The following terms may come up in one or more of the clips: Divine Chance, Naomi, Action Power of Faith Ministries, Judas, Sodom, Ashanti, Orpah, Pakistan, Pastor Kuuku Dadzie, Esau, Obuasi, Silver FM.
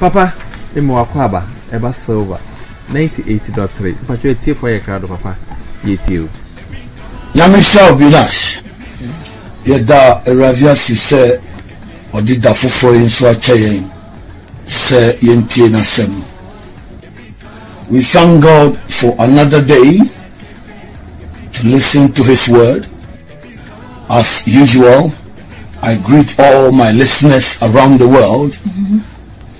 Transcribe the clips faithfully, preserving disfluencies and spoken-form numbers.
Papa, imuakwaba, eba silver, ninety-eight point three. But you're here for your crowd, Papa. You're here. Yamisha Bilas. Yeda Eravia si se odida fufo inswa chayen se yenti na sem. We thank God for another day to listen to His word. As usual, I greet all my listeners around the world mm-hmm.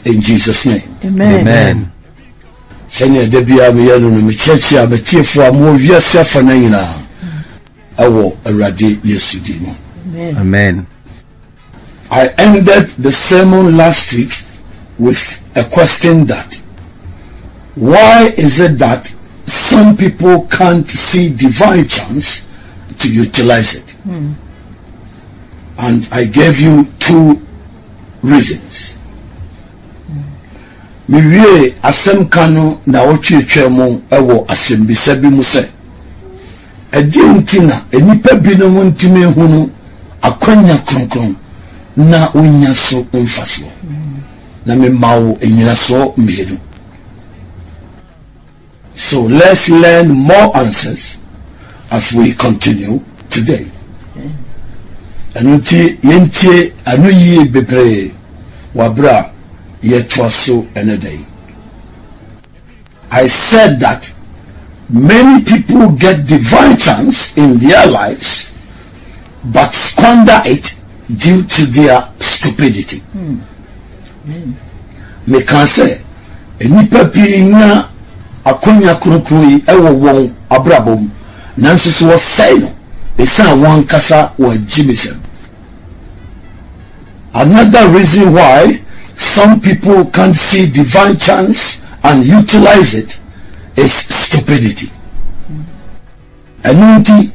in Jesus' name. Amen. Amen. Senior Debia Miano Michia Betia for more yourself Fanina. I will eradicate yesterday. Amen. I ended the sermon last week with a question that why is it that some people can't see divine chance to utilize it? Mm. And I gave you two reasons. Miwe asem kanu na ochi chemo ewo asem bisebi muse. Edi untina enipe bino untime hunu akwanya kronkron na unyaso umfaso na me mawo enyaso mjedu. So let's learn more answers as we continue today. Anuti yente anuyi bebre wabra yetwaso enedei. I said that many people get divine chance in their lives but squander it due to their stupidity. Me can say enipapi na akonya kurukuri ewo won abrabom nanso so say Esa one kasa or Jimison. Another reason why some people can't see divine chance and utilize it is stupidity. Anunti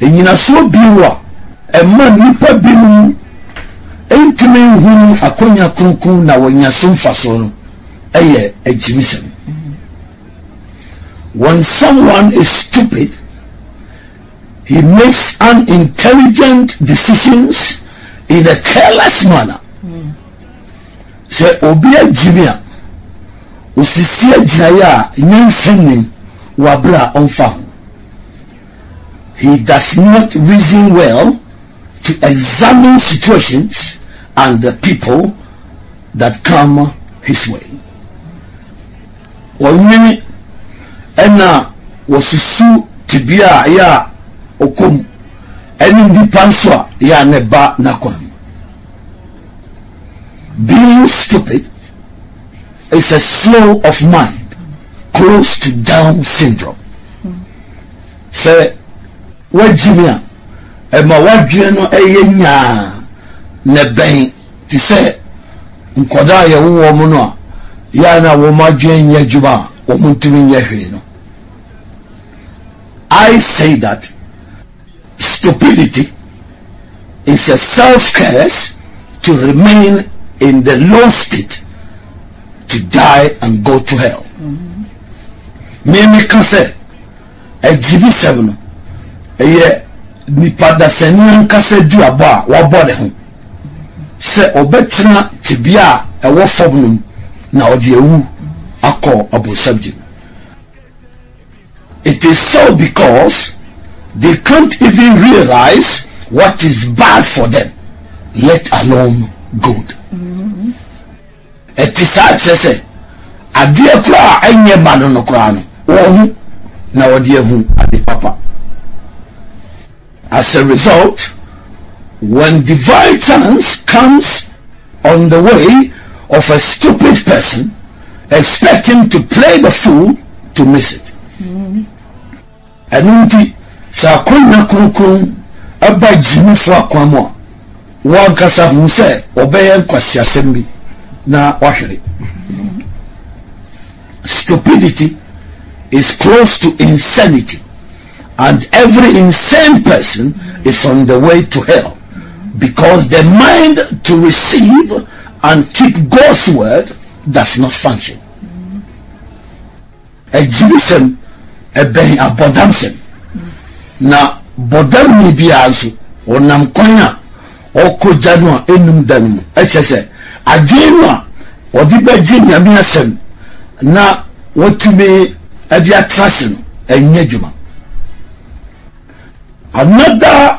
Ininaso biwa a man nipa bimu entime hunu akonya kunku na wanyasum fasono aye a Jimison. When someone is stupid, he makes unintelligent decisions in a careless manner. So, Obia Jimia, Usisia Jaya, Ninsenin, Wabla Onfam. He does not reason well to examine situations and the people that come his way. Onini, Ena, Wasusu, Tibia, Ya. Okum and in the panswa ya neba nakon. Being stupid is a slow of mind close to Down syndrome. Say wajimia ema wajeno eye nya neben ti se nkoda ya wo mono ya na wo majen ya juba wo muntimi ya hwe no. I say that stupidity is a self-curse to remain in the low state, to die and go to hell. Mimi kase, seven, eye nipada senyan kase dua ba wabole hon. Se obetina tibia ewo fobnum na odiewu akọ abo subject. It is so because they can't even realize what is bad for them, let alone good. It is such as a dear cry, I near Badon Crown, or now dear who at the Papa. As a result, when divine chance comes on the way of a stupid person, expect him to play the fool to miss it. And Sakuna Kurukun, Abba Jimmy Frakwamo, Wankasa Huse, Obeyan Kwasia Sembi, Na Washiri. Stupidity is close to insanity, and every insane person is on the way to hell because the mind to receive and keep God's word does not function. A Jimison, a Ben Abodamson. Na bodam ni biazu onam konya okojanwa enum danum echese ajenwa wadibaji ni amiasem na watumi adi atrasem enye juma. Another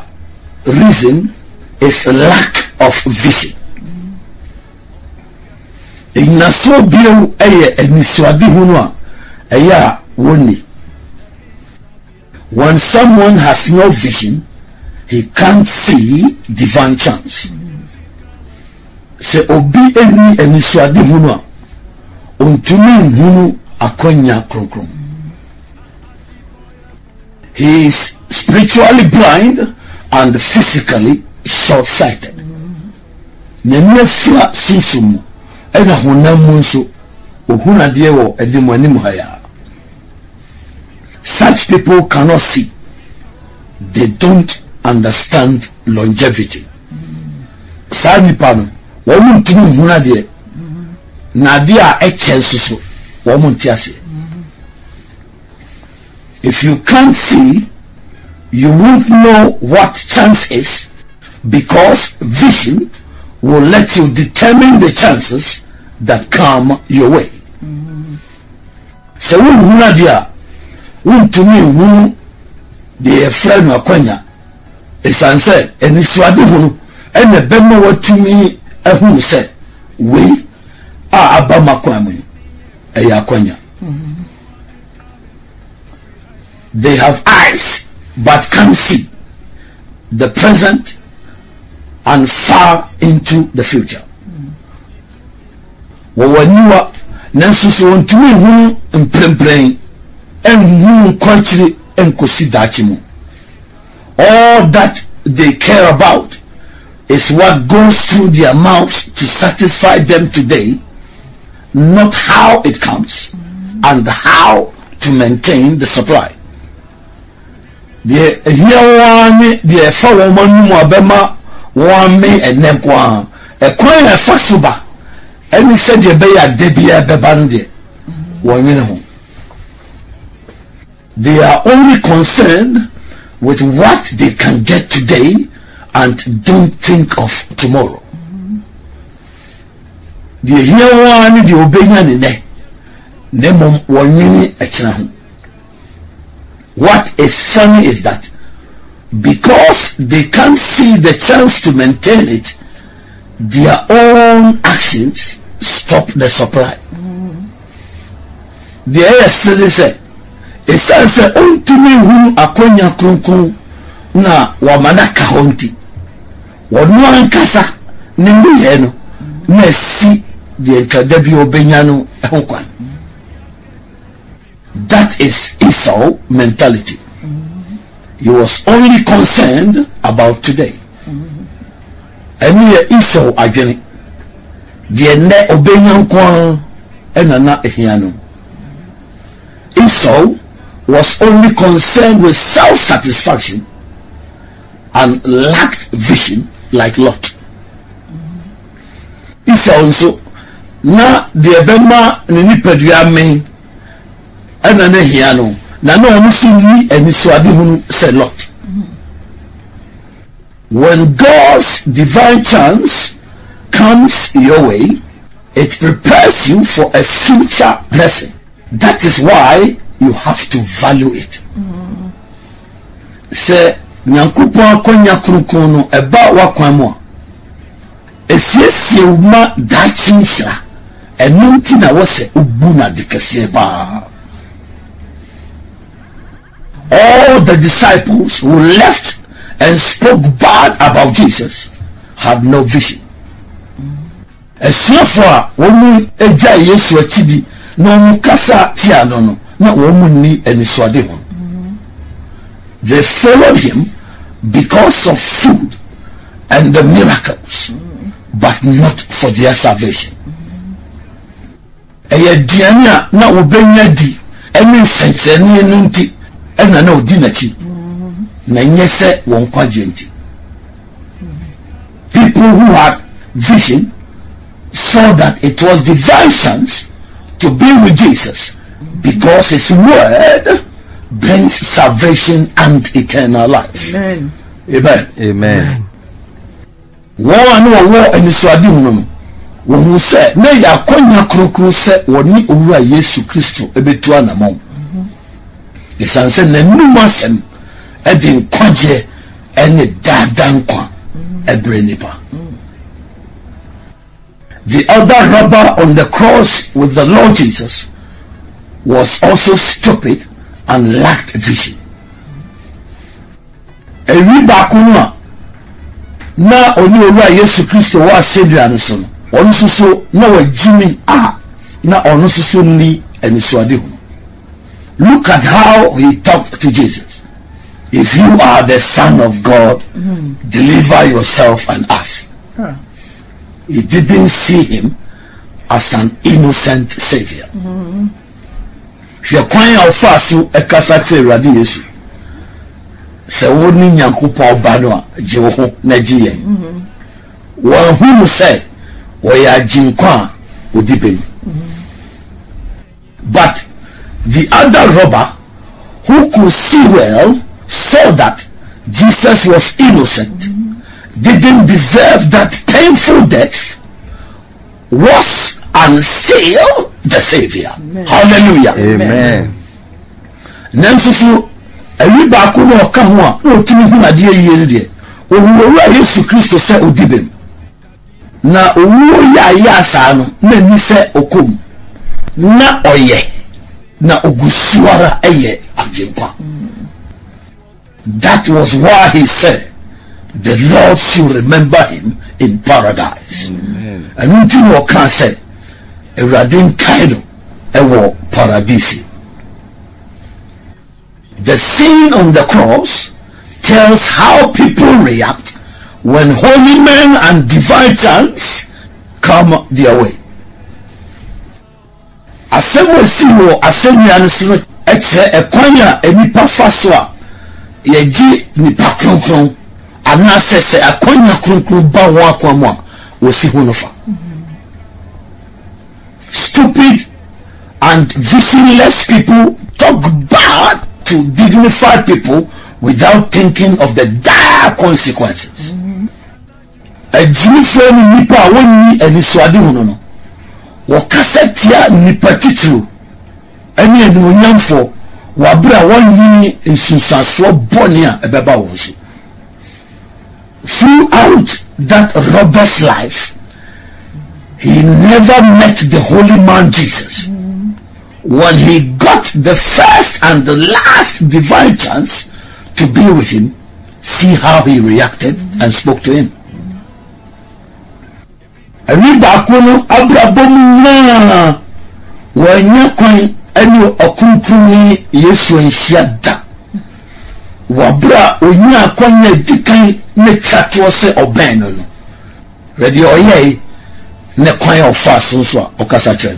reason is lack of vision. Ignaso biu eye eniswadi hunwa eya woni. When someone has no vision, he can't see divine chance. Se obi eni eniswadi hunwa untumi hunu akonya krokrom. He is spiritually blind and physically short-sighted. Nene fla sisumu ena hunamunsu uhuna diewo edimwani muhaya. Such people cannot see. They don't understand longevity. Sani pano wamuntini huna die nadia echelsusu wamuntiasi. If you can't see, you won't know what chance is, because vision will let you determine the chances that come your way. So when you are there, when to me, when the friend of Kenya is answered, and it's what you do, and the bema what to me, and who said, we are Abama Kwame, and Kenya. They have eyes but can't see the present and far into the future. Wawaniwa nansusu wantumi hunu mprempreng en hunu country en kusidachimu. All that they care about is what goes through their mouths to satisfy them today, not how it comes and how to maintain the supply. The Yawani, the fellow man, Wabema, one me and Neguan, a coin of Fasuba, and we said, Yabea debia bebandi, one in home. They are only concerned with what they can get today and don't think of tomorrow. The Yawani, the Obeyan, Nemum, one mini at home. What is funny is that because they can't see the chance to maintain it, their own actions stop the supply. The A S C D said, it says, "Ontumi hunu akonya kunku na wamanaka honti, wanu ankasa nimbi yeno na si the enkadebi obenyano honkwan." That is Esau mentality. Mm-hmm. He was only concerned about today. Emiye Esau ageni. Diene obenyan kwa enana ehianu. Esau was only concerned with self-satisfaction and lacked vision like Lot. Esau nso na diebema nini pedua me. Ana ne hiano na no mfuni eniswadi hunu se Lot. When God's divine chance comes your way, it prepares you for a future blessing. That is why you have to value it. Se nyankopon konya kurukuno eba wakwamwa esiesie uma dachinsha enunti na wose ubuna dikese ba. All the disciples who left and spoke bad about Jesus had no vision. Esiyofwa womu eja Yesu etidi na mukasa tia nono na womu ni eniswade hon. They followed him because of food and the miracles, but not for their salvation. Eye dianya na ubenya di eni senteni nunti. Ena na udinachi na nyese wonkwa jenti. People who had vision saw that it was divine chance to be with Jesus, because his word brings salvation and eternal life. Amen. Amen. Amen. Amen. Amen. Uhu se, ne ya konya krokru se, wani uwa Yesu Kristo, ebetuwa na mamu. Isanse, nenuma sem, edi nkwaje, ene dadankwa, ebre nipa. The other robber on the cross with the Lord Jesus was also stupid and lacked vision. Ewi bakunwa, na oni uwa Yesu Kristo wa sedu anusono. Onususu na we jimi ah na onususu ni eniswadi hunu. Look at how he talked to Jesus. If you are the Son of God, mm-hmm. deliver yourself and us. Huh. He didn't see him as an innocent savior. Fia kwani alfasu ekasakse radi Yesu. Se woni nyankupa obano jewo na jiye. Wan hunu say Oya jinkwa odibeni. But the other robber who could see well saw that Jesus was innocent, mm-hmm. didn't deserve that painful death, was and still the Savior. Amen. Hallelujah. Amen. Nemsusu eliba kuno kahwa otimihu na die yelide. Owo wa Yesu Kristo se odibeni. Na uwu ya ya asano, ne nise okumu. Na oye, na ugusuara eye ajinkwa. That was why he said, the Lord should remember him in paradise. And until you can say, Eradin kaido, ewo paradisi. The scene on the cross tells how people react when holy men and divine chance come their way. Asemwe siwo asemi anusiro eche ekwanya enipa faswa yeji nipa kronkron anasese akwanya kronkron ba wakwa mwa wasihunofa. Stupid and visionless people talk bad to dignified people without thinking of the dire consequences. A Jew friend nipa woni eniswadi hunono. Wakasetia nipa titru. Eni enunyamfo wabra woni insunsaswo bonia ebeba wonsi. Throughout that robber's life, he never met the holy man Jesus. When he got the first and the last divine chance to be with him, see how he reacted and spoke to him. Alibakono abrabomu na wanyakoni eni okunkuni Yesu nsiada wabra wanyakoni dikani mechatwose obenono ready oyei ne kwani ofaso so okasache.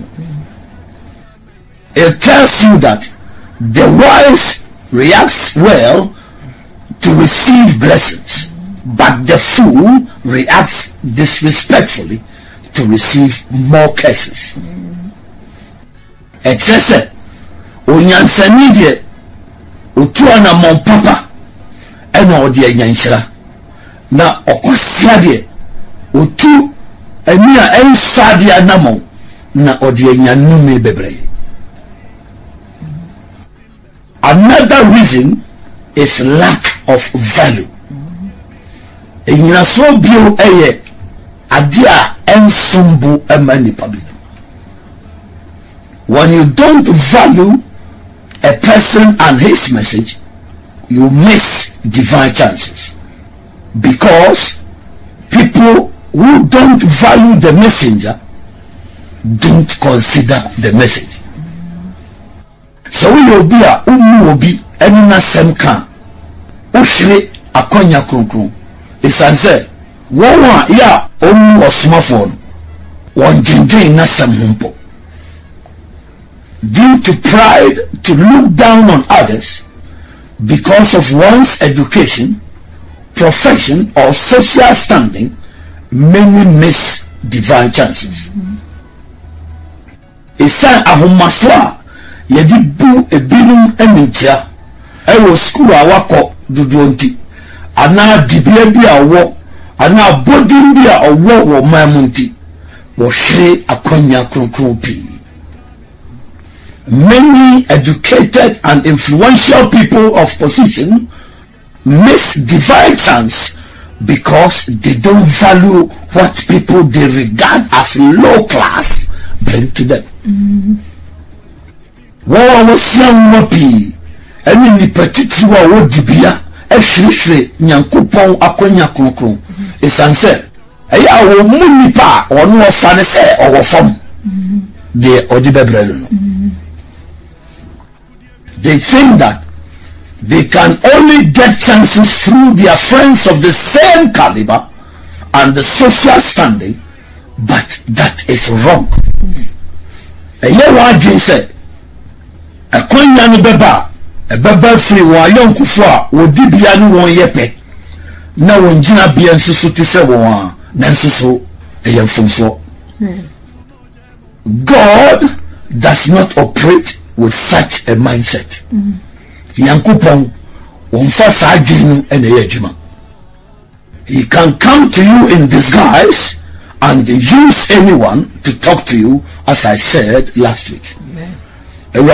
It tells you that the wise reacts well to receive blessings, but the fool reacts disrespectfully to receive more curses. It says, "Onyansani die, utua na mon papa, ena odie nyanshira, na okosia die, utu emia ensadia na mon, na odie nyanume bebre." Another reason is lack of value. Enyina so bio eye adia ensumbu emani pabi. When you don't value a person and his message, you miss divine chances. Because people who don't value the messenger don't consider the message. So we will be a umu obi enina semka ushire akonya kronkron isanse wonwa ya omu osmafon wonjinjin na semhumpo. Due to pride to look down on others because of one's education, profession or social standing, many miss divine chances. Isan ahumaswa yedibu ebinum emintia ewo school awako dudonti ana dibia bia wo ana bodin bia owo wo mamunti Many educated and influential people of position miss divine chance because they don't value what people they regard as low class bring to them. Mm-hmm. Eya wo munipa onu ofa ne se owo fam de odibebrelo. They think that they can only get chances through their friends of the same caliber and the social standing, but that is wrong. Eya wa jin se akonya ni beba e beba free wa yonkufu a odibia ni won yepe na won jina bia nsusu ti se won. God does not operate with such a mindset. Mm-hmm. He can come to you in disguise and use anyone to talk to you, as I said last week. Mm-hmm.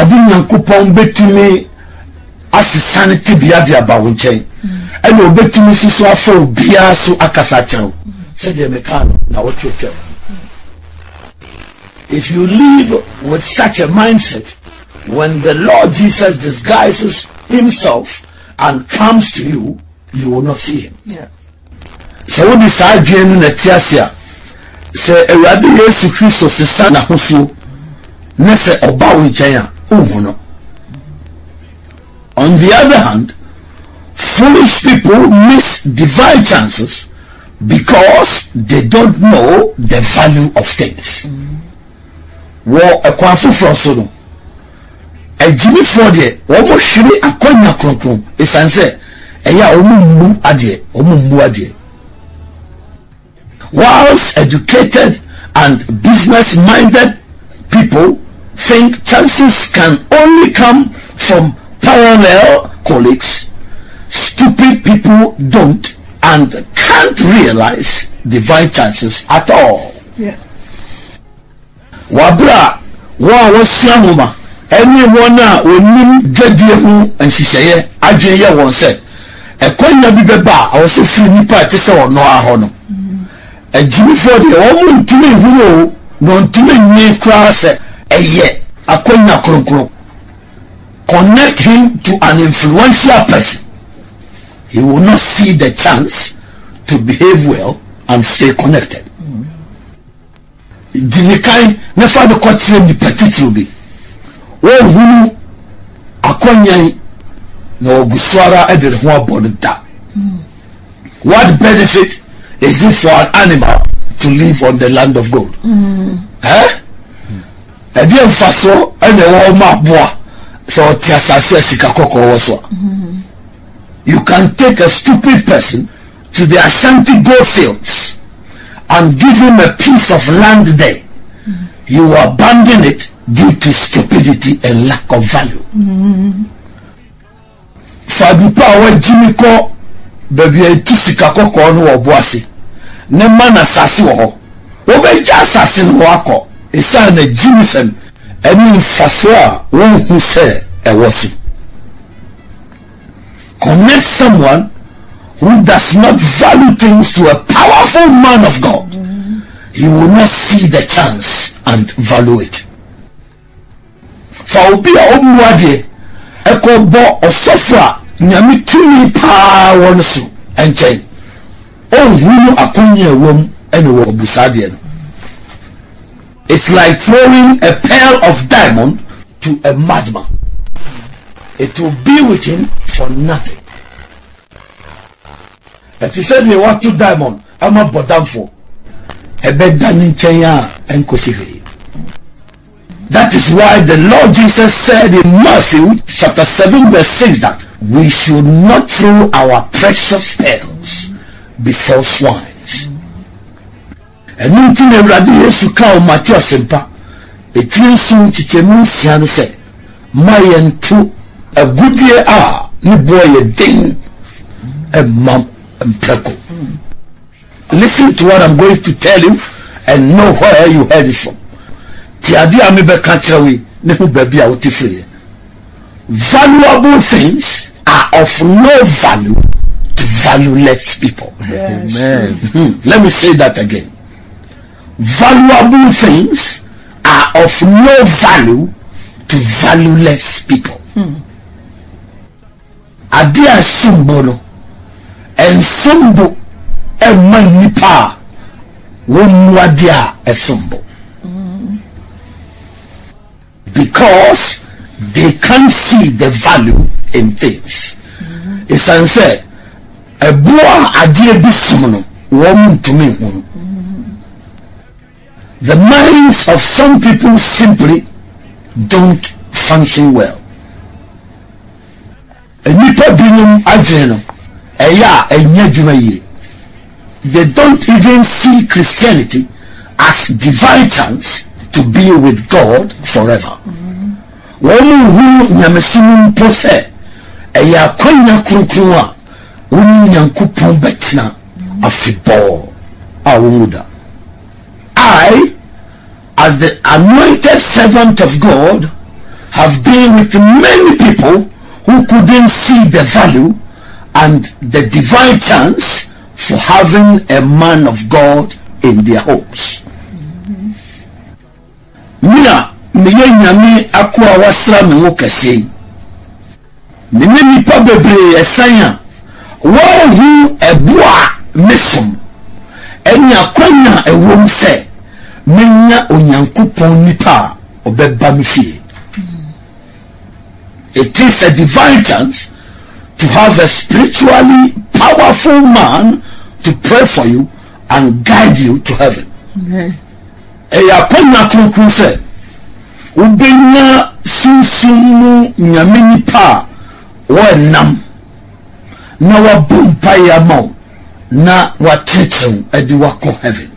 If you live with such a mindset, when the Lord Jesus disguises himself and comes to you, you will not see him. Yeah. So what is our dream in Etiasia? Say, "I will be Jesus Christ, sister na husu." Nese obawi jaya umono. On the other hand, foolish people miss divine chances because they don't know the value of things. Well, a quantum from Sodom. A Jimmy Foddy, almost surely a conya crocum, is answered. A yaum adie, omuadie. Whilst educated and business minded people think chances can only come from parallel colleagues, stupid people don't and can't realize divine chances at all. Yeah. Wabra, wa wasiamuma. Anyone who nim gadihu and she say, "Ajeye one said, a konya bibeba." I was so free nipa to say no ahono. A Jimmy Ford, a woman to me who no to me name class a ye a konya kronkron. Connect him to an influential person. He will not see the chance to behave well and stay connected. Dinikai never the country in the particular. Oh, who akonya no guswara edirwa bonita. What benefit is it for an animal to live on the land of gold? Eh? Edia faso ene wo mabwa so tiasase sikakoko woso. You can take a stupid person to the Ashanti gold fields and give him a piece of land there. Mm-hmm. You abandon it due to stupidity and lack of value. Fabipa wa jimiko bebi tisika koko onu obuasi ne mana sasi wo obeja sasi wo akọ isa na jimisen eni faswa wo huse ewosi. Connect someone who does not value things to a powerful man of God. He will not see the chance and value it. For be a omuade, eko bo osofra nyami tumi pa wonsu enche. Oh, who akunye wom eno obusadian. It's like throwing a pearl of diamond to a madman. It will be with him for nothing. If you said you want two diamond, I'm not bottom for. That is why the Lord Jesus said in Matthew chapter seven verse six that we should not throw our precious pearls before swines. And until the Lord a good year ah, you boy a ding a mum and preco. Listen to what I'm going to tell you and know where you heard it from. Tiadia mebe kantrawi ne hu baby a wotifire. Valuable things are of no value to valueless people. Yes. Amen. Mm-hmm. Let me say that again. Valuable things are of no value to valueless people. Hmm. Adia symbolo and symbol and man nipa womwadia a symbol. Because they can't see the value in things. It's answer a boa adia bisumano woman to me. The minds of some people simply don't function well. A nipa binum adreno a ya a nyadwumaye. They don't even see Christianity as divine chance to be with God forever. Womu hu nyamesimu mpose eya kwanya kurukuwa unu nyankupon betina afibor awumuda. I, as the anointed servant of God, have been with many people who couldn't see the value and the divine chance for having a man of God in their homes. Mina miye nyame akwa wasra me wokase nime nipa bebre esanya wohu eboa mesum eni akwanya ewom se menya onyankopon nipa obeba me fie. It is a divine chance to have a spiritually powerful man to pray for you and guide you to heaven. Okay. Eya kwanya kunkun se ubenya sunsumu nyamini pa wenam na wabumpa ya mau na watetru edi wako heaven.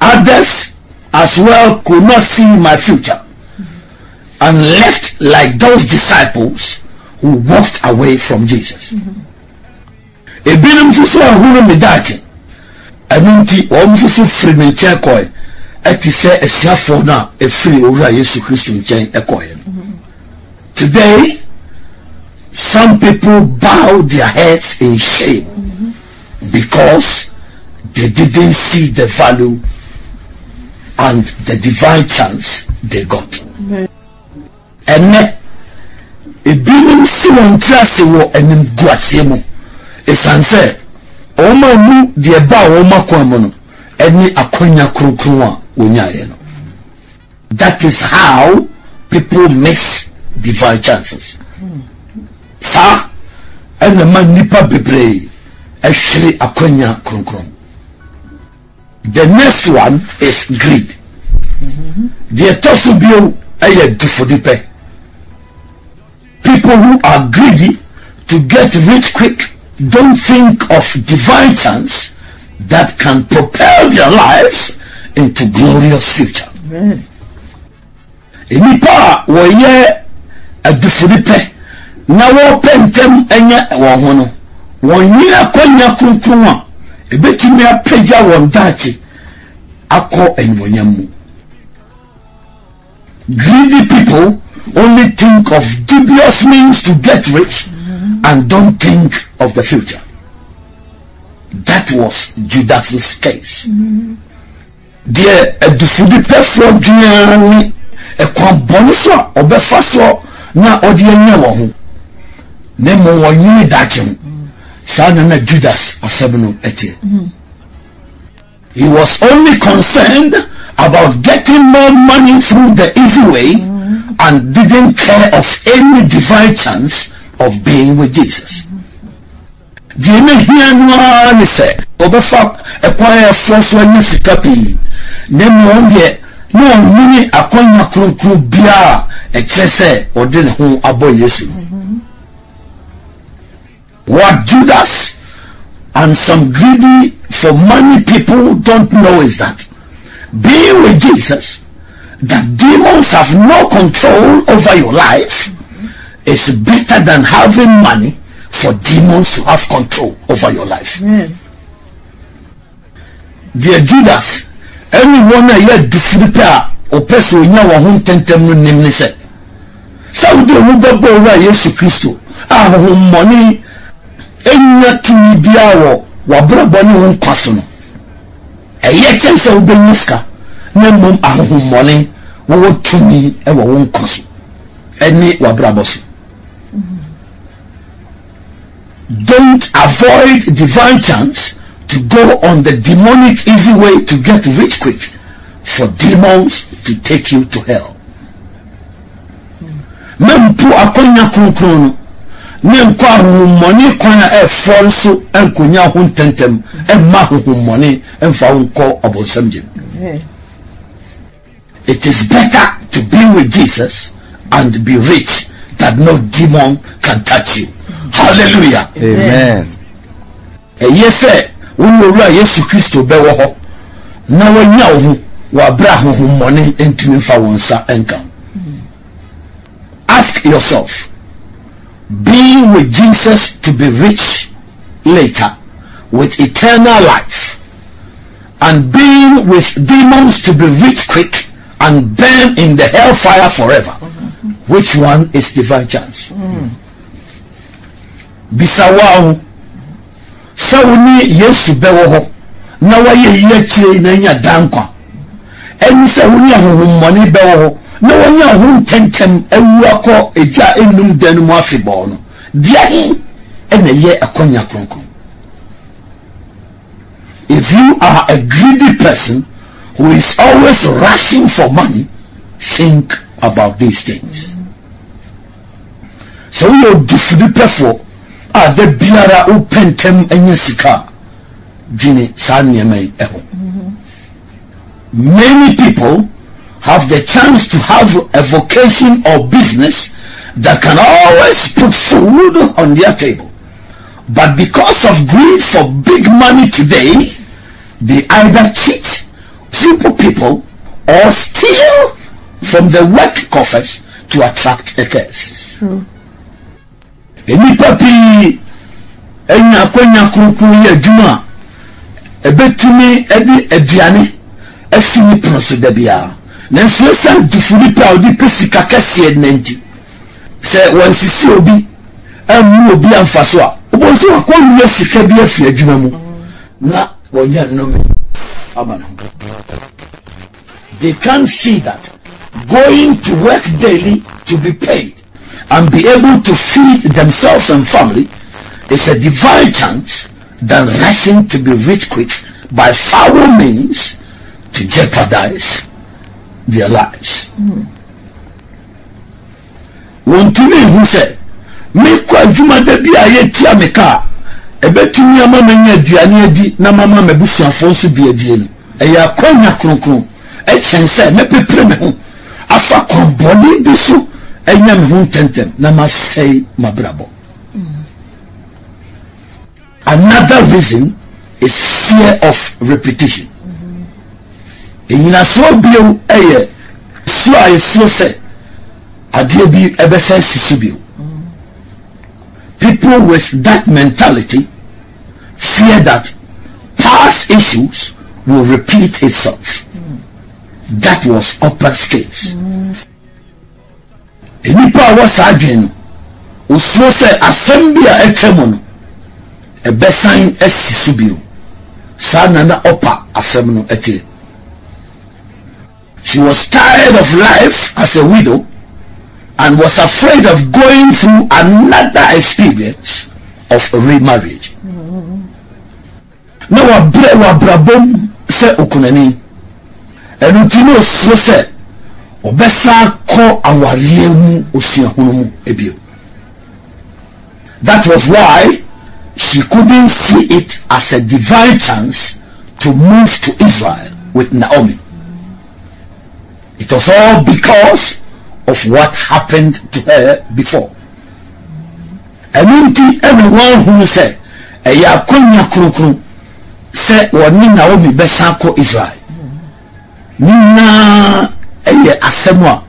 Others as well could not see my future and left like those disciples who walked away from Jesus. Ebina mfusu wa hulu midache anunti wa mfusu frimentia koi etise esiafona efri ura Yesu Christu mchen ekoyen. Today, some people bow their heads in shame because they didn't see the value and the divine chance they got. Ene, ebinu siwa ntrasi wo enim guatiemu. Esanse, oma mu dieba oma kwa mono, eni akonya krukuwa unyaye no. That is how people miss divine chances. Sa, ene man nipa bebrei, eshri akonya krukuwa. The next one is greed. Die tosu biyo, eye difodipe. People who are greedy to get rich quick don't think of divine chance that can propel their lives into glorious future. Inipa woye adifuripe na wo pentem enya wo hono wonye akonya kunkunwa ebetimi apeja won dachi akọ enwonyamu. Greedy people only think of dubious means to get rich and don't think of the future. That was Judas's case. There, a different performed journey, a combination of the first na ordinary one. Nemo wanye dachim. Sanana Judas asabenu eti. He was only concerned about getting more money through the easy way and didn't care of any divine chance of being with Jesus. The Emmanuel said, "Obefa acquire force when you sit up in. Name one yet, no mini akonya krunkru bia, a chese or then who aboyesu." What Judas and some greedy for money people don't know is that being with Jesus, the demons have no control over your life. It's better than having money for demons to have control over your life. Mm. the Judas, everyone here distributor or person in our home tentem name said. So the Ruba Bora Yesu Christo, our home money, and yet in the hour, Wabrabani on Cosmo. A yet and so be Muska, Nemum our home money, what to me our own Cosmo, and me Wabrabosi. Don't avoid divine chance to go on the demonic easy way to get rich quick for demons to take you to hell. Mempu akonya kunkunu, nemkwa humoni konya e falso en kunya huntentem en mahu humoni en faunko abosemjim. It is better to be with Jesus and be rich that no demon can touch you. Hallelujah. Amen. Yes, sir. We will lie yes to Christo Bewaho. Now we know what Braham money into Infawansa income. Ask yourself, being with Jesus to be rich later with eternal life, and being with demons to be rich quick and burn in the hellfire forever. Which one is divine chance? Mm. Bisawao Sauni Yesu Bewoho Nawa ye yeche na nya dankwa Eni sauni ya humani bewoho Nawa nya hum tentem Ewako eja enum denu mwafibono Diahi Ene ye akonya kronkron. If you are a greedy person who is always rushing for money, think about these things. So you distribute for the biara open tem enye sika jini sanye mai eho. Many people have the chance to have a vocation or business that can always put food on their table, but because of greed for big money today, they either cheat, triple people, or steal from the work coffers to attract a curse. True. Eni papi enya kwenya kunkun ye juma ebetumi edi ediane esini proso da bia na so san difuri pa odi pesika kase nenti se wansisi obi amu obi anfaso a obonso akonu ye sika bi afi adwuma mu na wonya nomi abana. They can see that going to work daily to be paid and be able to feed themselves and family is a divine chance than rushing to be rich quick by foul means to jeopardize their lives. One to me who said, "Make a juma de bia yeti ameka, ebe tu ni ama menye diani di na mama mebusi afonso biadienu. Eya konya kronkron, e chense me pe preme afa komboni bisu." Enyam hun tentem na masai mabrabo. Another reason is fear of repetition. Enyina so bio eye so aye so se adie bi ebese sisi bio. People with that mentality fear that past issues will repeat itself. That was Upper's case. Nipa was agin usro se asembia etemono ebesan esisubiro sana na opa asemno ete. She was tired of life as a widow and was afraid of going through another experience of remarriage. Na wabre wabrabom se okunani enutino usro se Obesa ko awariemu osiahunumu ebio. That was why she couldn't see it as a divine chance to move to Israel with Naomi. It was all because of what happened to her before. And everyone who said, "Eya konya krukru," said, "Wani Naomi besa ko Israel." Nina. There are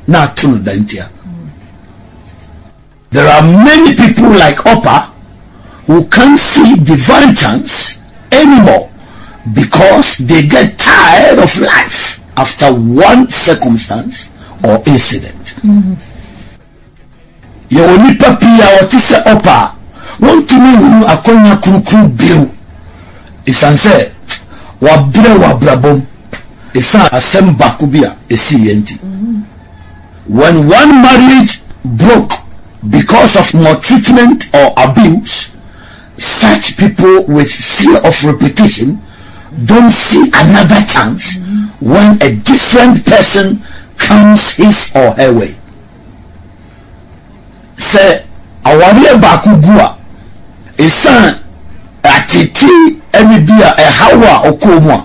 many people like Opa who can't see divine chance anymore because they get tired of life after one circumstance or incident. Yawonipa pia watise opa wontumi wu akonya krukru biu isanse wabire wabrabom isa asemba kubia esi yenti. When one marriage broke because of maltreatment or abuse, such people with fear of repetition don't see another chance when a different person comes his or her way. Say awariye bakugua isan atiti emibia ehawa okumwa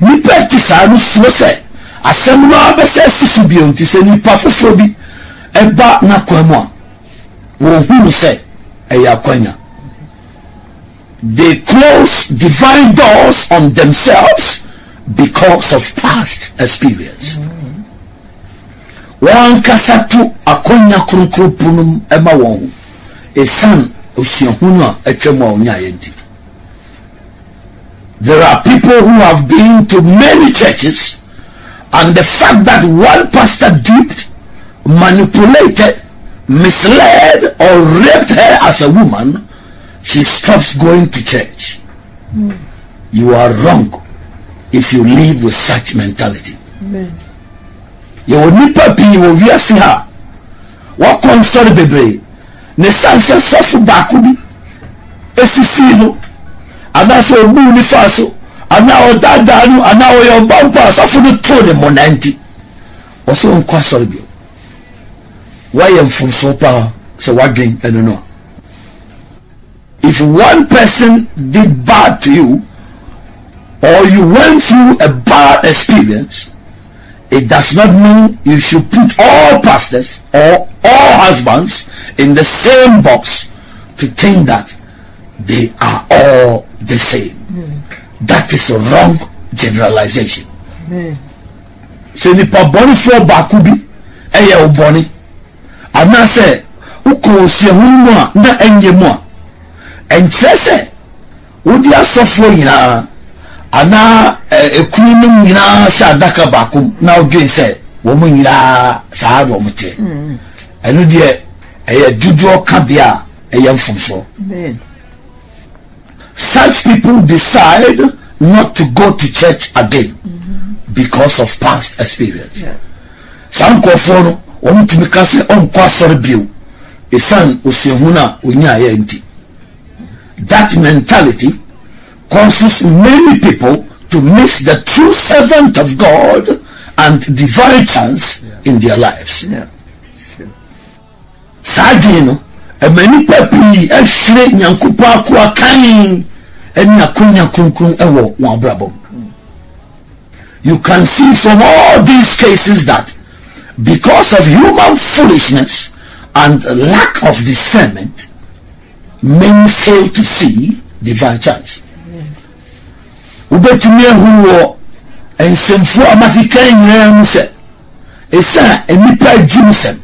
nipeti sanu swose asemwa abese sisubi onti se nipa fufobi eba na kwemwa wohunu se eya kwenya. They close divine doors on themselves because of past experience. Wankasatu akonya kunkrupunum ema won esan usiehuna etwemwa onyaedi. There are people who have been to many churches, and the fact that one pastor duped, manipulated, misled or raped her as a woman, she stops going to church. Mm. You are wrong if you live with such mentality. Amen. You will nip up in your V S H. What concern baby? Nesanse sofu bakubi. Esisilo. Anaso obu unifaso. Anao dadanu. Anao yombampa. Sofu nutone monanti. Oso unkwa soribyo. Why am from sopa? So what drink? I don't know. If one person did bad to you, or you went through a bad experience, it does not mean you should put all pastors or all husbands in the same box to think that they are all the same. Mm. That is a wrong generalization. Se ni pa boni fo bakubi eye oboni. Ana se ukosie hunwa na enye mo. Enchese udia sofo yina ana ekunum yina sha daka bakum na odwe se wo mu yira saa wo mute enu de eye juju ka bia eye mfumso. Such people decide not to go to church again because of past experience. Some koforo wo mutimika se onkwa sori biu esan osehuna onya ya enti. That mentality causes many people to miss the true servant of God and divine chance yeah. in their lives. Yeah. Sadino, a many people are afraid nyankupa kwa kain and nyakunya kunkun ewo wabrabo. You can see from all these cases that because of human foolishness and lack of discernment, men fail to see divine chance. Ubetumia huo ensemfua makike nyere muse esa emipa jimsem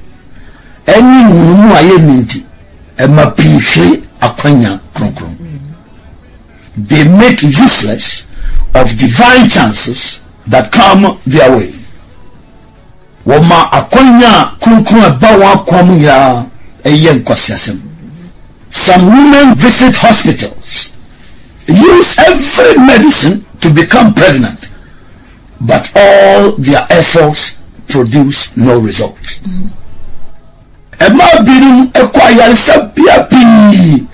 eni hunumu aye minti emapifi akwanya kronkron. They make useless of divine chances that come their way. Woma akwanya kronkron ba wa kwamu ya eye nkwasiasem. Some women visit hospitals, use every medicine to become pregnant, but all their efforts produce no results. Emma binum equire sabia pi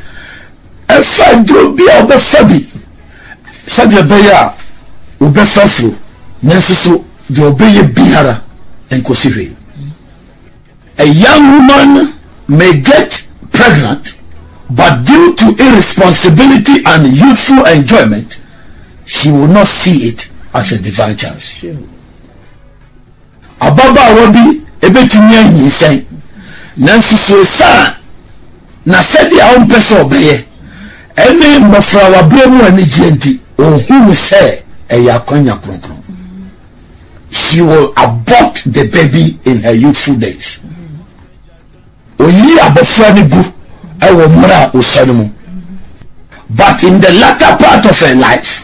efadrobia obefabi sabia beya obefafro nensusu de obeye bihara enkosive. A young woman may get pregnant, but due to irresponsibility and youthful enjoyment, she will not see it as a divine chance. Ababa wabi ebetinia nyisai nansi sosa na sedi aumpeso obeye ene mafra wabremu eni jenti ohumu se eyakonya kronkron. She will abort the baby in her youthful days. Oyi abofra ni gu. But in the latter part of her life,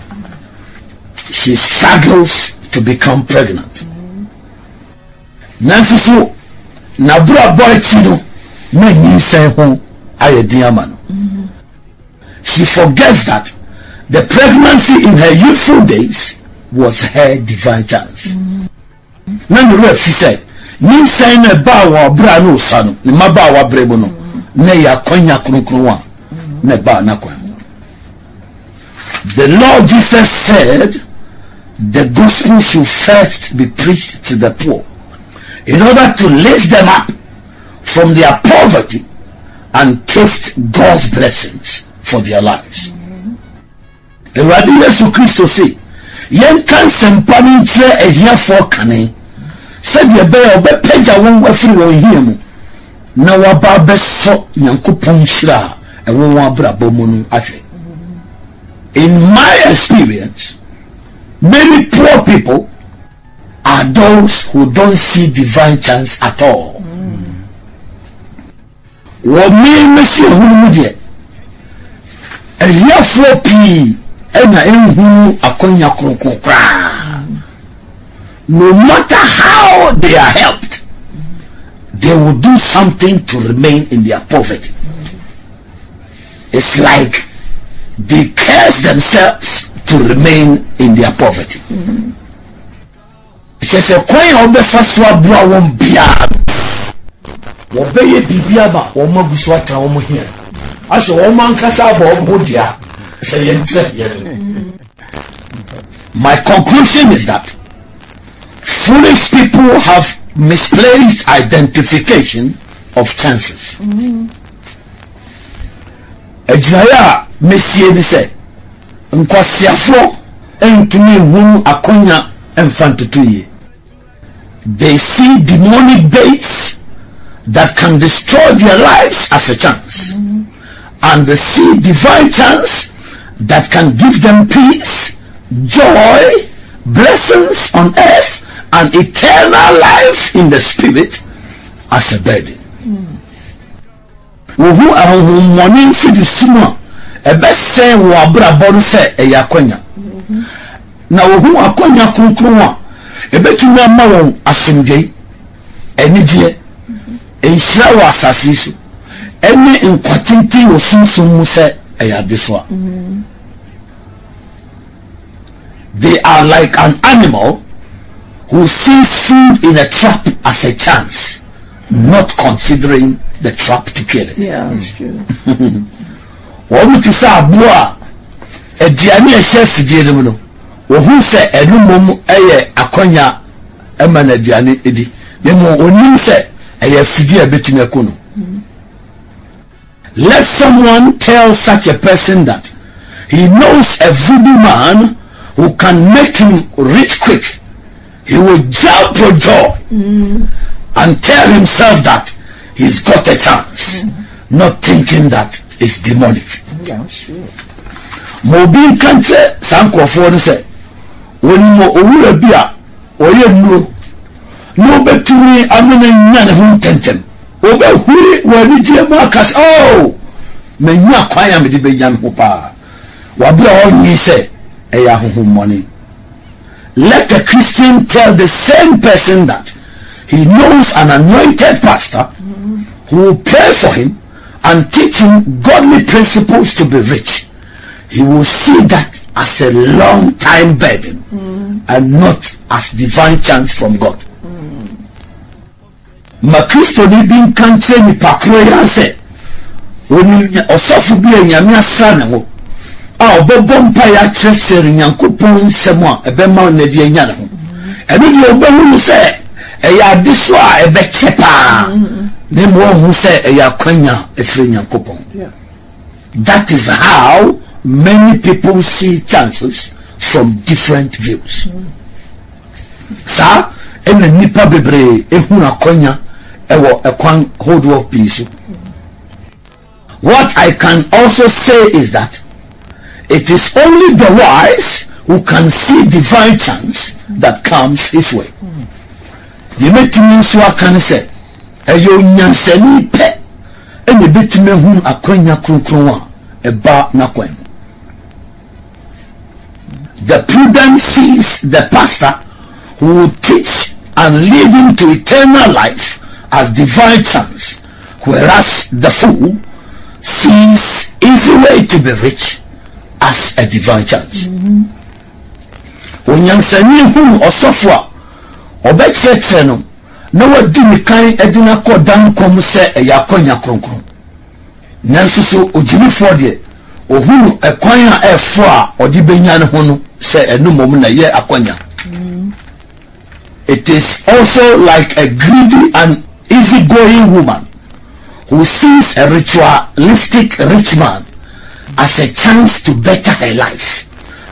she struggles to become pregnant. Nanfufu na bra boy chino me ni senho ayediamano. She forgets that the pregnancy in her youthful days was her divine chance. Nani we she said ni senho ba wa bra no sanu ni ma ba wa brebo no ne ya konya kunkruwa ne ba na kwa. The Lord Jesus said the gospel should first be preached to the poor in order to lift them up from their poverty and taste God's blessings for their lives. Ewurade Yesu Kristo say, "Yen kan sempa ni tre ehiafo kane. Said ye be obepagya won wafiri won hiemu. Na waba beso Nyankopon hira ewo won abrabo mu nu ahwe." In my experience, many poor people are those who don't see divine chance at all. What me me see hunu die. E ya for p e na enhu akonya kronkon kra. No matter how they are helped, they will do something to remain in their poverty. It's like they curse themselves to remain in their poverty. Mm-hmm. It says a coin of the first one bra won't be up. Obey Bibiaba or Mobuswata or Mohir. I saw one man Casabo Modia. My conclusion is that foolish people have misplaced identification of chances. Mm-hmm. Ejaya Messie de se nkwasiafo entumi hu akonya emfantutuye. They see demonic baits that can destroy their lives as a chance, mm-hmm. and they see divine chance that can give them peace, joy, blessings on earth and eternal life in the spirit as a burden. Wohu ahu morning fidu sima ebe se wo abrabonu se eyakonya na wohu akonya kunkunwa ebe tumi ama won asumdwei enije enhira wa asasisu eni nkwatinti osunsun mu se eyadesoa. They are like an animal who sees food in a trap as a chance, not considering the trap to kill it. Yeah, that's true. Omu tisa abua ediani eshesi jeremuno. Ohu se enu momu eye akonya emana ediani edi. Yemo onim se eye fidi ebetime kono. Let someone tell such a person that he knows a voodoo man who can make him rich quick. He will jump for joy. Mm. And tell himself that he's got a chance, mm-hmm. not thinking that it's demonic. Yeah, sure. Mobin kante sanko fonu se onimo owura bia oye nuro no betuni amene nyane hu tentem obe huri wani jema kas oh menya kwanya me de benyam ho pa wabra onyi se eya honhomoni. Let a Christian tell the same person that he knows an anointed pastor who will pray for him and teach him godly principles to be rich. He will see that as a long time burden, mm. and not as divine chance from God. Makristo ni bin kanche ni pakroya se oni osofu bi enyame asana ho a obobompa ya chesere nyankopon semwa ebema na di enyana ho eno di obehunu se eya diswa ebe chepa ne mo hu se eya kwanya efre nyankopon. That is how many people see chances from different views. Sa ene nipa bebre ehuna kwanya ewo ekwan hold up peace. What I can also say is that it is only the wise who can see divine chance that comes his way. The meeting is what can say. A young Yanseni pet, and the bit me whom a quenya crunwa, a bar naquem. the prudent sees the pastor who will teach and lead him to eternal life as divine chance, whereas the fool sees easy way to be rich as a divine chance. When you say who or software or bet no one did kind edina called down come say a yakonya concrum. Nansuso or Jimmy Ford or who a coin a fra or the Benyan Hono say a no moment a year a conya. It is also like a greedy and easygoing woman who sees a ritualistic rich man as a chance to better her life,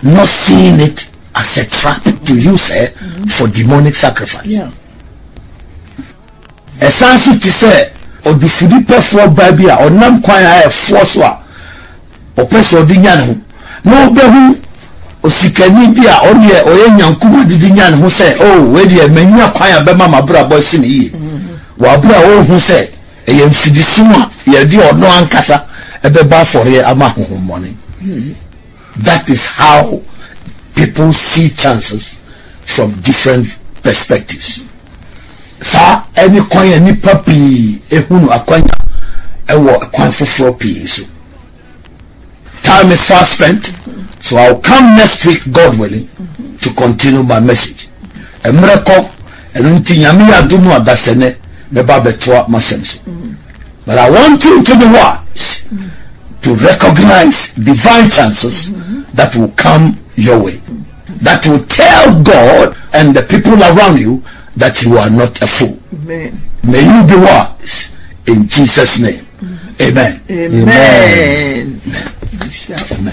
not seeing it as a trap to use her mm-hmm. for demonic sacrifice. Yeah. Esansu tise odufudi pefo babia onam kwan a efo so a opeso odinya ne ho na obehu osikani bia onye oyenyankuba dinya ne ho se oh we dey manya kwan a be mama bra boy se ne yi wa bra wo hu se eye mfidisum a ye di odon ankasa ebe ba for here ama honhomone. That is how people see chances from different perspectives. Sa any coin any puppy ehunu akwanya ewo kwanfo for peace. Time is fast spent, so I'll come next week, God willing, to continue my message. A miracle and ntinyame adumu adasene me ba betoa masenso. But I want you to be wise to recognize divine chances that will come your way, that will tell God and the people around you that you are not a fool. Amen. May you be wise in Jesus' name. Amen. Amen. Amen.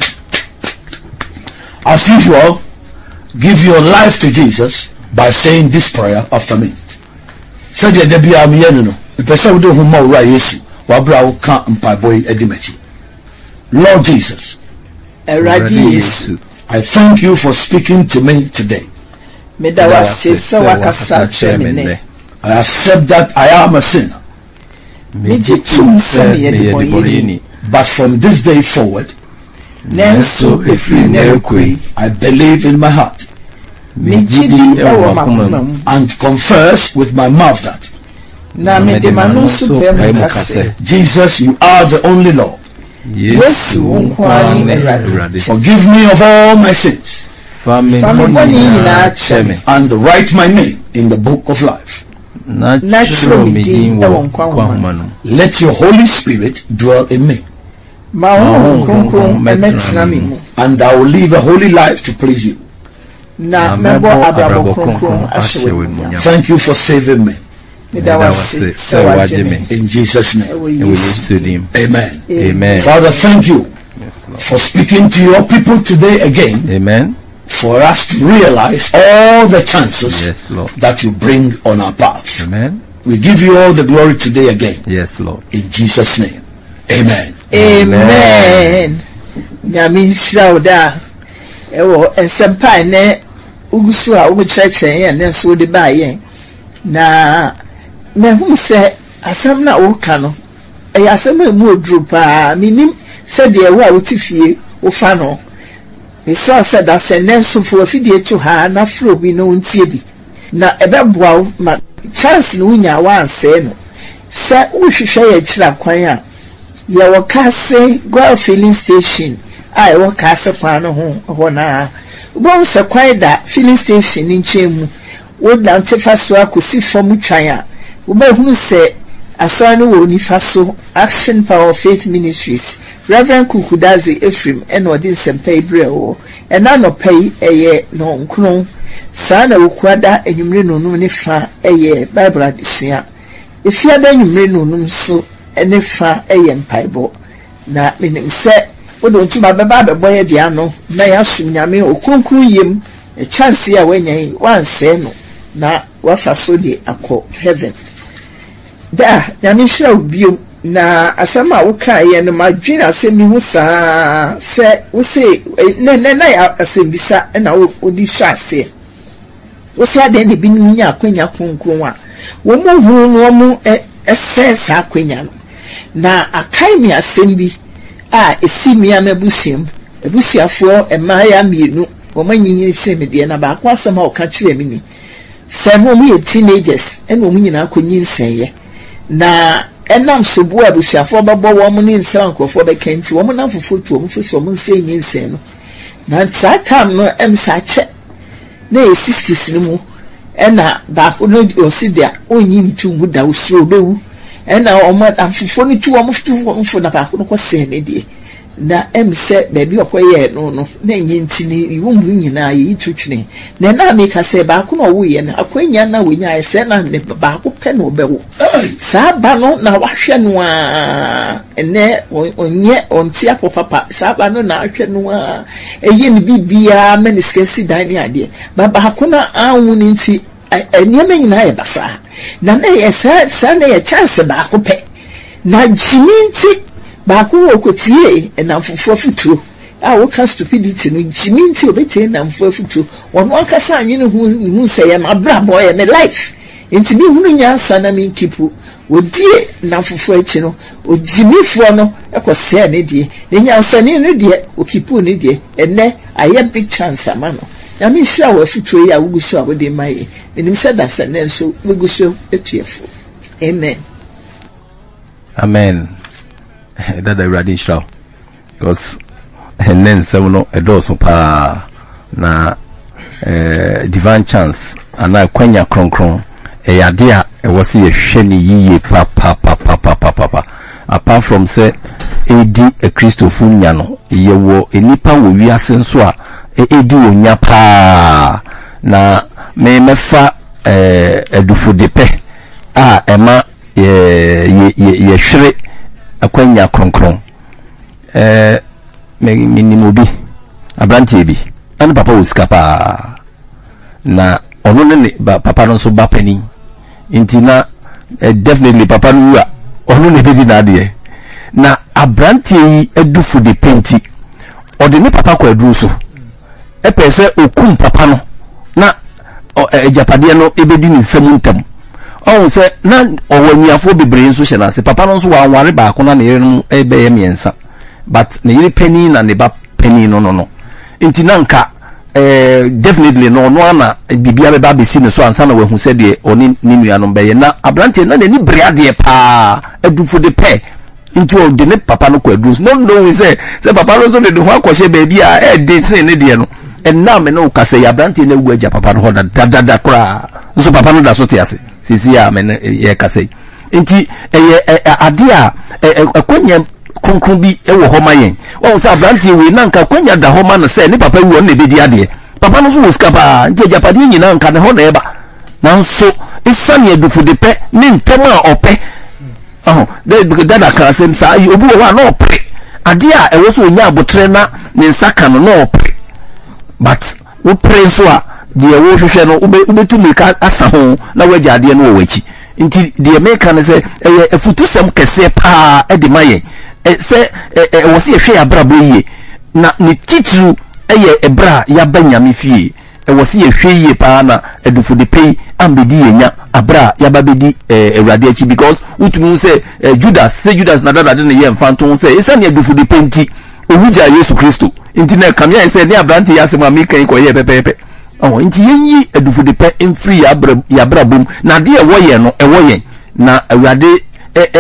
As usual, give your life to Jesus by saying this prayer after me. Say the debia mieno. The person who do huma ura Yesu wabra uka mpaboy edimeti. Lord Jesus, I thank you for speaking to me today. I accept that I am a sinner, but from this day forward, I believe in my heart and confess with my mouth that Jesus, you are the only Lord. Yes, forgive me of all my sins and write my name in the book of life. Let your Holy Spirit dwell in me, and I will live a holy life to please you. Thank you for saving me. In Jesus' name. Amen. Amen. Father, thank you for speaking to your people today again. Amen. For us to realize all the chances yes, Lord, that you bring on our path. Amen. We give you all the glory today again. Yes, Lord. In Jesus' name. Amen. Amen. Amen. Na me hu se asam na wo ka no e asam e mu odru pa minim se de ewa wo tifie wo fa no e so se da se nenso fo afidie tu ha na fro bi no ntie bi na ebeboa wo ma chance no nya wa anse no se wo hwehwe ye kira kwan a ye wo ka se go filling station ai wo ka se kwan no ho ho na wo se kwan da filling station ni nchemu would down to Fasua could see for Muchaya. Uber who said, Asano will Nifaso, Action Power of Faith Ministries, Reverend Kuuku Dadzie Ephraim, and Odins and Pay Breo, and Nano Pay a year no clone, Sana Uquada, and Umreno Nunifa a year, Bible Addition. If you had any Umreno Nunso, and Nifa a year Pibo. Now, meaning, sir, what don't you baba baba boy Diano, may I swim Yami or Kuku Yim, a chance here when you want no. Na wafasodi ako heaven da nyamisha ubiu na asama uka ye no madwin asemi hu saa se wose ne ne na asembisa na odi shase wose ade ne bi nya akwanya konkon a wo mu hu no mu essence akwanya no na akai mi asembi a esimi amebusiem ebusiafo emaya mienu Womanyi se me dia na ba kwa asem a o ka kire me ni. Se mo mo ye teenagers ene mo nyina akonyi nseye. Na enam sobu abusiafo babbo wo mo ni nsan krofo be kenti wo mo na fofotu wo mo fi so mo nsenyi nsen no. Na satam no em sa che. Na e sixties ni mu ena ba ko no osidia onyi ntungu da osuro bewu. Ena o ma afofo ni tu wo mo fitu wo mfo na ba ko no kwase ne die. Na em se baby okoye no no na nyintini iwumbu nyina yi tutwene na na meka se ba ko no wo ye na akwanya na wonya ese na ne ba ko pe no bewo sa ba no na wahwe no a ene onye ontia popapa sa ba no na ahwe no a eye ni bibia meniske si dan ni ade ba ba ko na anwu ni nti ene me nyina ye basa na na ese sa na ye chance ba ko pe na jiminti Baku okotie enamfofo futu a wo ka stupidity no jiminti obeti enamfofo futu won won ka sa anwene hu sey am abra boy me life enti bi hunu nya sana me kipu odie namfofo achi no ojimifo no ekose ne die ne nya sana ne die okipu ne die ene aye big chance amano ya me sha wo futu ya wugusu abode mai enim se da sana nso wugusu etiefo amen amen dada uradi nshira because henen semuno edoso pa na eh, divine chance ana kwenya kronkron e yade a ewo se yehwe ne yiye pa pa pa pa pa pa pa apart from say edi e christofo nya no yewo enipa wo wiase nso a edi onya pa na me mefa eh edufo depe a ema ye ye hwere akwanya kronkron eh minimobi abrantie bi an papa usika pa na ono ne papa no so bapani intina eh, definitely papa no wa ono ne bedi na ade na abrantie edufu de penti odi ne papa kwa aduru so e pese okum papa no na ejapade no ebedi ni nsam ntam on se na owaniafo bebre nso hye na se papa no nso wanware ba ko na ne yere ebe ye miensa but ne yere pani na ne ba pani no no no nti na nka eh definitely no no ana bibia be ba be si ne so ansa na wahu se de oni ninu anom be ye na abrante na ne ni breade pa adufo de pe nti o de ne papa no ko adus no no we say se papa no so de do akwa hye be bia e de sin ne de no enna me no kase ya abrante na wu aja papa no ho da da da kra nso papa no da so te ase sisi ya men ye kasei nti eye ade a akwanya kronkron bi ewo homa yen won sa abrante we na nka kwanya da homa no se ni papa wi won na bedi ade papa no so wo skapa nti japade nyina nka ne ho na eba nanso isani edufu de pe ni ntem a ope oh de dada ka sem sa obu wo na ope ade a ewo so nya abotre na ne nsaka no na ope but wo pray so a de wo hwehwe no ubetumi ka asaho na waje ade no wachi nti de meka ne se efutusem kese pa e de maye se wo se hwe abrabo ye na ne titru eye ebra ya banyame fie e wo se hwe ye pa na edufu de pei ambedi yenya abra ya babedi ewrade achi because utumi se Judas se Judas na dada de ne ye mfanto se esa ne edufu de penti ohuja Yesu Kristo nti na kamia se ne abrante ya sema meka ikoye pepepe oh nti yenyi edufu de pe mfri ya bra ya bra bom na de ewo ye no ewo ye na awade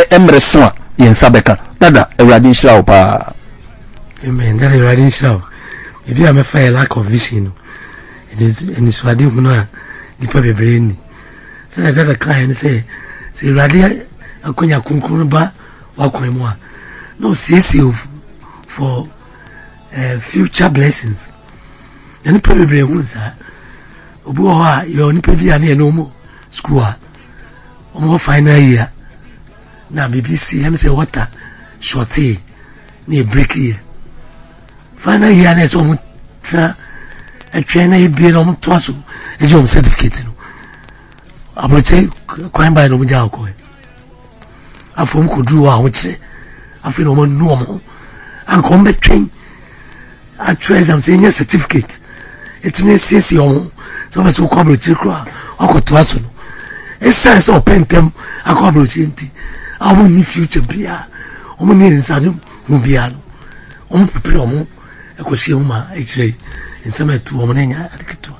emre so a yensa beka dada awade nshira pa amen dada awade nshira maybe am fail lack of vision it is and so ade huno di pa bebre ni so dada kai ni say say awade akonya kunkun ba wa kwen mo a no save for uh, future blessings and probably once Obuwa, your Nippia near Nomo, school, or more final year. Now, B B C, M C water, short tea, near break here. Final year, there's almost a trainer being on Tosso, a job certificate. I will take crime by Romajako. A phone could do out, I feel normal, and combat train. I try some senior certificate. It means six young, so much will come with your crowd or go to us. A sense of pentem, a comrade. I won't need future beer. Only in Sadu, Mubiano. Only prepare a cosima, a tree, in some at two morning at the two.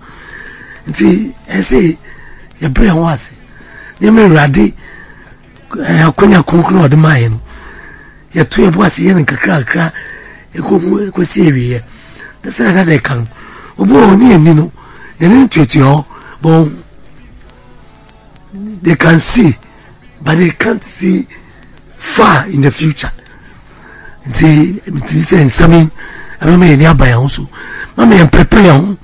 And see, I say, your prayer was near me ready. I couldn't conclude the mine. Your two was here and Kakaka, a good question. That's another come. Oh, near Nino, and into your bone. They can see, but they can't see far in the future. And see, Mister Sammy. I mean, nearby also. Mammy, I'm preparing.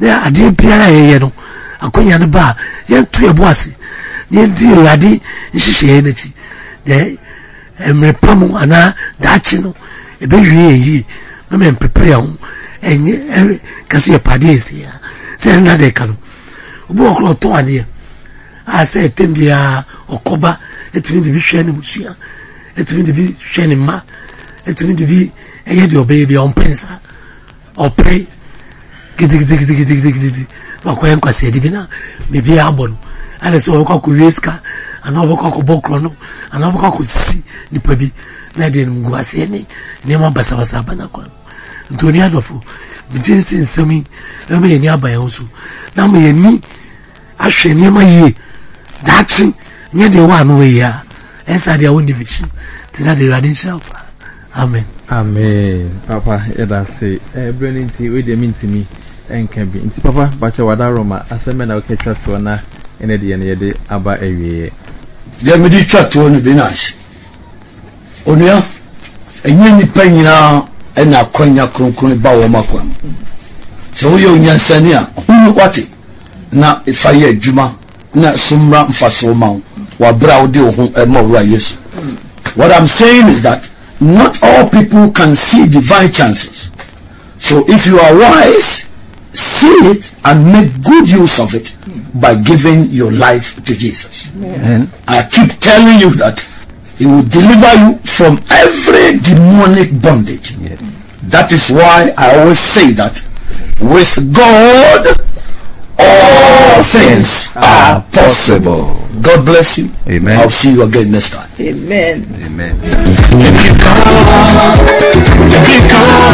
There are dear Pierre, you know, a coin and bar, young tree of was, near dear laddie, and she energy. There, and Repamu and I, Dachino, a baby, ye, Mammy, preparing, and Cassia Padis here. Say another come. Walk or two idea. I said, Tembia or Coba, it will be shining with she, it will be shining ma, it will be. And yet your baby on pensa or pray. Get it, get it, get it, get it, get it. Macuanca said, Divina, maybe Abon, and I saw a cock with Riska, and over cock of Bocrono, and over cock with C. Nipabi, Nadine Guasini, Nema Basavasa Banacon. Antonia Dofu, the Jensen Semi, and me nearby also. Now me and me, I shall near my ye. That's near the one way, as I their own division, till I the radiation. Amen. Amen. Papa, I say, eh, brilliant tea with the mint me and can be. Papa, but your aroma, as a man, I'll catch that to an and a day about a year. Let me do chat to one of the nice. Onia, and you penny now, and now conya concrete bow macron. So you young senior, who what it? Now, if I hear Juma, not some ram for so mount, while brow deal home and more riotous. What I'm saying is that. Not all people can see divine chances. So if you are wise, see it and make good use of it by giving your life to Jesus. Amen. I keep telling you that he will deliver you from every demonic bondage. Yes. That is why I always say that with God, all things are possible. God bless you. Amen. I'll see you again next time. Amen. Amen. Amen.